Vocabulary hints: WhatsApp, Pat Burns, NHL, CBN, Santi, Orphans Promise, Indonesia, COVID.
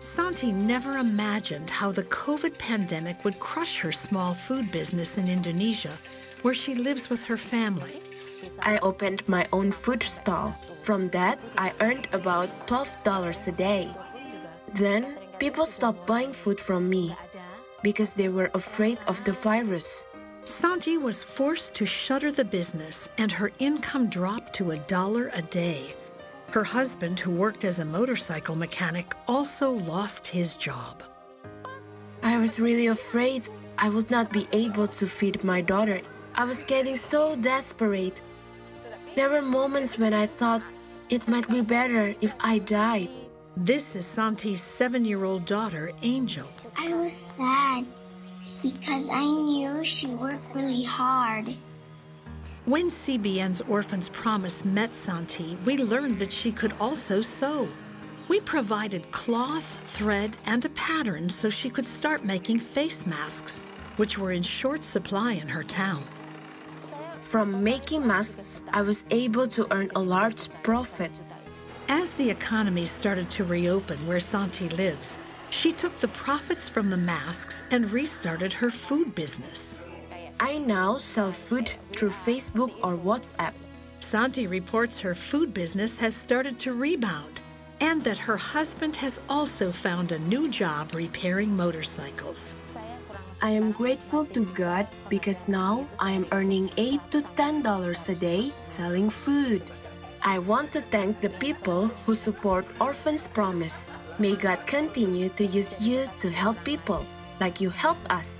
Santi never imagined how the COVID pandemic would crush her small food business in Indonesia, where she lives with her family. I opened my own food stall. From that, I earned about $12 a day. Then, people stopped buying food from me because they were afraid of the virus. Santi was forced to shutter the business, and her income dropped to $1 a day. Her husband, who worked as a motorcycle mechanic, also lost his job. I was really afraid I would not be able to feed my daughter. I was getting so desperate. There were moments when I thought it might be better if I died. This is Santi's 7-year-old daughter, Angel. I was sad because I knew she worked really hard. When CBN's Orphans Promise met Santi, we learned that she could also sew. We provided cloth, thread, and a pattern so she could start making face masks, which were in short supply in her town. From making masks, I was able to earn a large profit. As the economy started to reopen where Santi lives, she took the profits from the masks and restarted her food business. I now sell food through Facebook or WhatsApp. Santi reports her food business has started to rebound and that her husband has also found a new job repairing motorcycles. I am grateful to God because now I am earning $8 to $10 a day selling food. I want to thank the people who support Orphans Promise. May God continue to use you to help people like you help us.